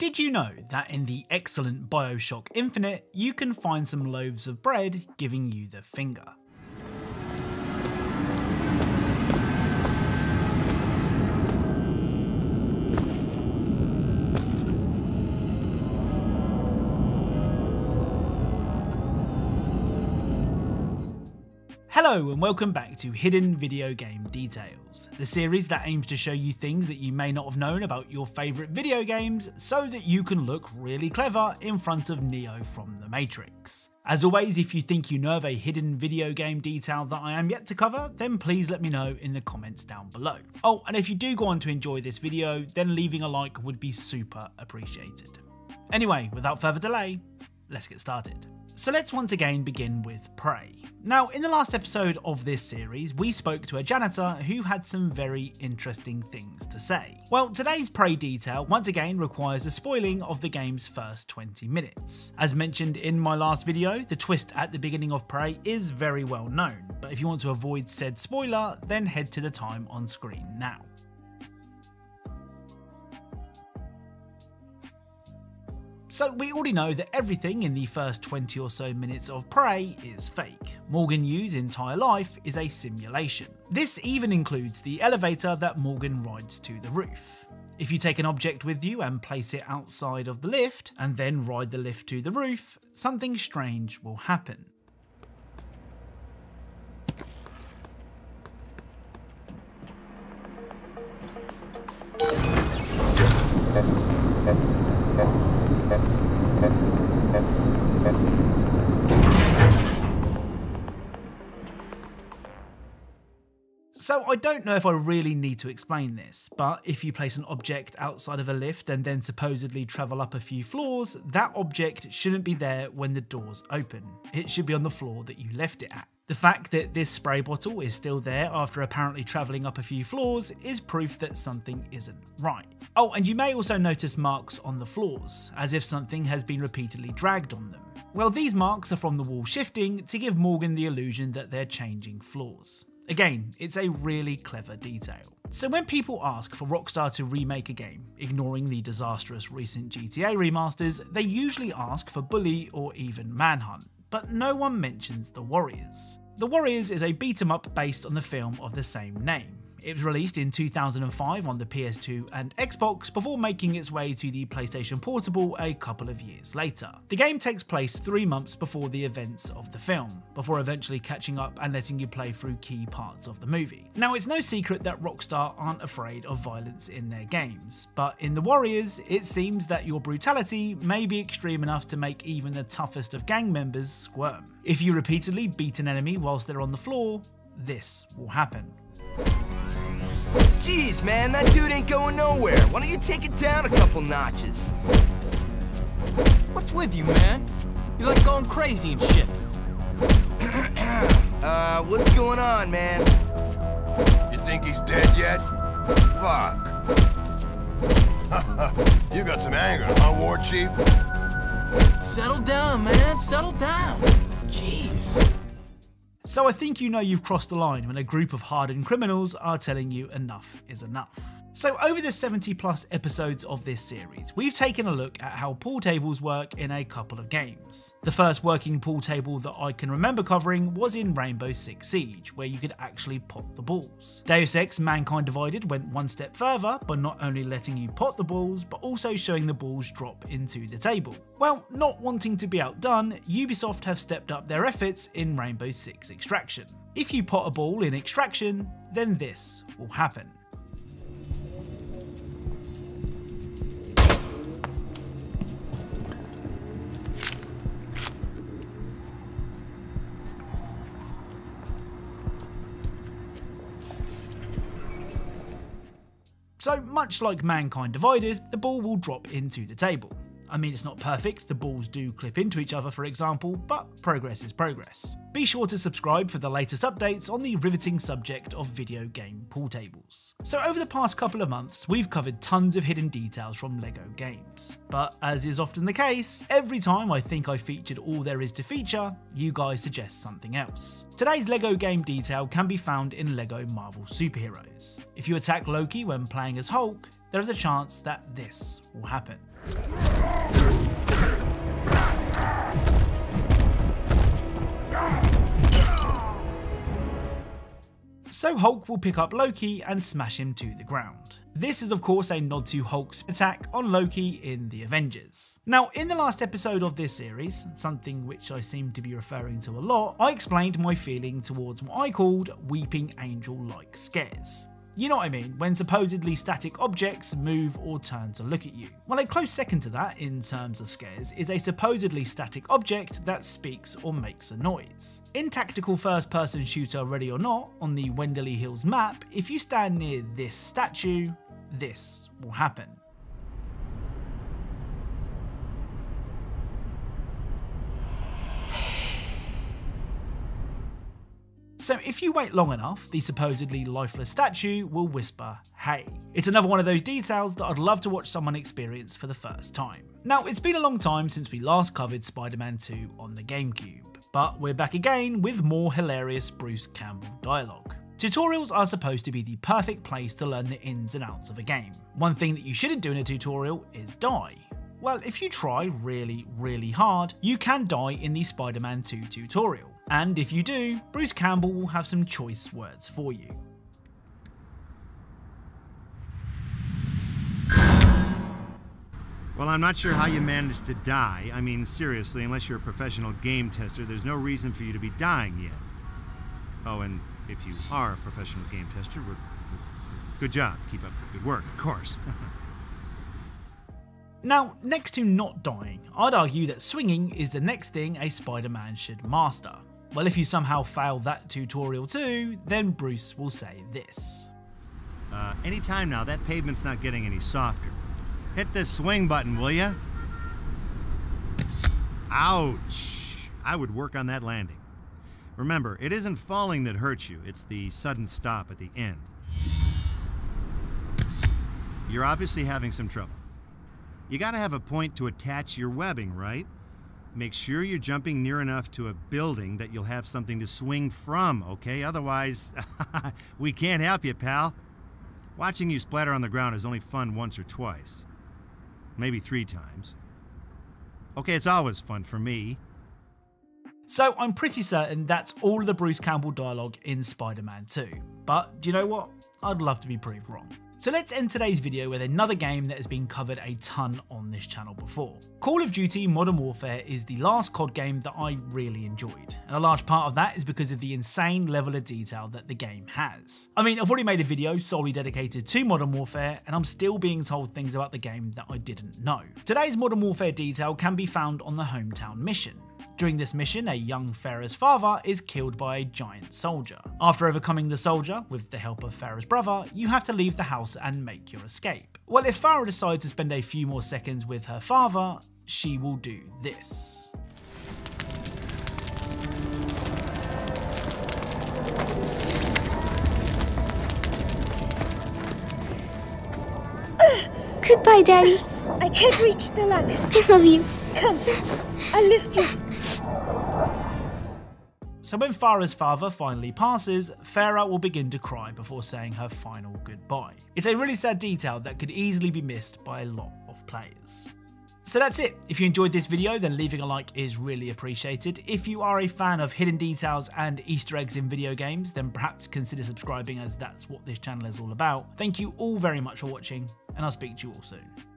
Did you know that in the excellent BioShock Infinite, you can find some loaves of bread giving you the finger? Hello and welcome back to Hidden Video Game Details, the series that aims to show you things that you may not have known about your favourite video games so that you can look really clever in front of Neo from The Matrix. As always, if you think you know of a hidden video game detail that I am yet to cover, then please let me know in the comments down below. Oh, and if you do go on to enjoy this video, then leaving a like would be super appreciated. Anyway, without further delay, let's get started. So let's once again begin with Prey. Now, in the last episode of this series, we spoke to a janitor who had some very interesting things to say. Well, today's Prey detail once again requires the spoiling of the game's first 20 minutes. As mentioned in my last video, the twist at the beginning of Prey is very well known, but if you want to avoid said spoiler, then head to the time on screen now. So we already know that everything in the first 20 or so minutes of Prey is fake. Morgan Yu's entire life is a simulation. This even includes the elevator that Morgan rides to the roof. If you take an object with you and place it outside of the lift, and then ride the lift to the roof, something strange will happen. So I don't know if I really need to explain this, but if you place an object outside of a lift and then supposedly travel up a few floors, that object shouldn't be there when the doors open. It should be on the floor that you left it at. The fact that this spray bottle is still there after apparently travelling up a few floors is proof that something isn't right. Oh, and you may also notice marks on the floors, as if something has been repeatedly dragged on them. Well, these marks are from the wall shifting to give Morgan the illusion that they're changing floors. Again, it's a really clever detail. So when people ask for Rockstar to remake a game, ignoring the disastrous recent GTA remasters, they usually ask for Bully or even Manhunt, but no one mentions The Warriors. The Warriors is a beat-em-up based on the film of the same name. It was released in 2005 on the PS2 and Xbox before making its way to the PlayStation Portable a couple of years later. The game takes place 3 months before the events of the film, before eventually catching up and letting you play through key parts of the movie. Now, it's no secret that Rockstar aren't afraid of violence in their games, but in The Warriors, it seems that your brutality may be extreme enough to make even the toughest of gang members squirm. If you repeatedly beat an enemy whilst they're on the floor, this will happen. Jeez, man, that dude ain't going nowhere. Why don't you take it down a couple notches? What's with you, man? You're like going crazy and shit. What's going on, man? You think he's dead yet? Fuck. You got some anger, huh, War Chief? Settle down, man, settle down. Jeez. So I think you know you've crossed the line when a group of hardened criminals are telling you enough is enough. So over the 70 plus episodes of this series, we've taken a look at how pool tables work in a couple of games. The first working pool table that I can remember covering was in Rainbow Six Siege, where you could actually pot the balls. Deus Ex Mankind Divided went one step further by not only letting you pot the balls, but also showing the balls drop into the table. Well, not wanting to be outdone, Ubisoft have stepped up their efforts in Rainbow Six Extraction. If you pot a ball in Extraction, then this will happen. So much like Mankind Divided, the ball will drop into the table. I mean, it's not perfect, the balls do clip into each other for example, but progress is progress. Be sure to subscribe for the latest updates on the riveting subject of video game pool tables. So over the past couple of months, we've covered tons of hidden details from LEGO games. But as is often the case, every time I think I featured all there is to feature, you guys suggest something else. Today's LEGO game detail can be found in LEGO Marvel Superheroes. If you attack Loki when playing as Hulk, there is a chance that this will happen. So Hulk will pick up Loki and smash him to the ground. This is of course a nod to Hulk's attack on Loki in The Avengers. Now in the last episode of this series, something which I seem to be referring to a lot, I explained my feeling towards what I called weeping angel-like scares. You know what I mean, when supposedly static objects move or turn to look at you. Well, a close second to that in terms of scares is a supposedly static object that speaks or makes a noise. In tactical first-person shooter Ready or Not, on the Wenderley Hills map, if you stand near this statue, this will happen. So if you wait long enough, the supposedly lifeless statue will whisper, "Hey." It's another one of those details that I'd love to watch someone experience for the first time. Now, it's been a long time since we last covered Spider-Man 2 on the GameCube, but we're back again with more hilarious Bruce Campbell dialogue. Tutorials are supposed to be the perfect place to learn the ins and outs of a game. One thing that you shouldn't do in a tutorial is die. Well, if you try really, really hard, you can die in the Spider-Man 2 tutorial. And if you do, Bruce Campbell will have some choice words for you. Well, I'm not sure how you managed to die. I mean, seriously, unless you're a professional game tester, there's no reason for you to be dying yet. Oh, and if you are a professional game tester, good job. Keep up the good work, of course. Now, next to not dying, I'd argue that swinging is the next thing a Spider-Man should master. Well, if you somehow fail that tutorial too, then Bruce will say this. Anytime now, that pavement's not getting any softer. Hit this swing button, will ya? Ouch! I would work on that landing. Remember, it isn't falling that hurts you, it's the sudden stop at the end. You're obviously having some trouble. You gotta have a point to attach your webbing, right? Make sure you're jumping near enough to a building that you'll have something to swing from, okay? Otherwise, we can't help you, pal. Watching you splatter on the ground is only fun once or twice. Maybe 3 times. Okay, it's always fun for me. So I'm pretty certain that's all of the Bruce Campbell dialogue in Spider-Man 2. But do you know what? I'd love to be proved wrong. So let's end today's video with another game that has been covered a ton on this channel before. Call of Duty Modern Warfare is the last COD game that I really enjoyed, and a large part of that is because of the insane level of detail that the game has. I mean, I've already made a video solely dedicated to Modern Warfare, and I'm still being told things about the game that I didn't know. Today's Modern Warfare detail can be found on the Hometown mission. During this mission, a young Farah's father is killed by a giant soldier. After overcoming the soldier, with the help of Farah's brother, you have to leave the house and make your escape. Well, if Farah decides to spend a few more seconds with her father, she will do this. Goodbye, Daddy. I can't reach the ladder. I love you. Come, I'll lift you. So when Farah's father finally passes, Farah will begin to cry before saying her final goodbye. It's a really sad detail that could easily be missed by a lot of players. So that's it. If you enjoyed this video, then leaving a like is really appreciated. If you are a fan of hidden details and Easter eggs in video games, then perhaps consider subscribing, as that's what this channel is all about. Thank you all very much for watching, and I'll speak to you all soon.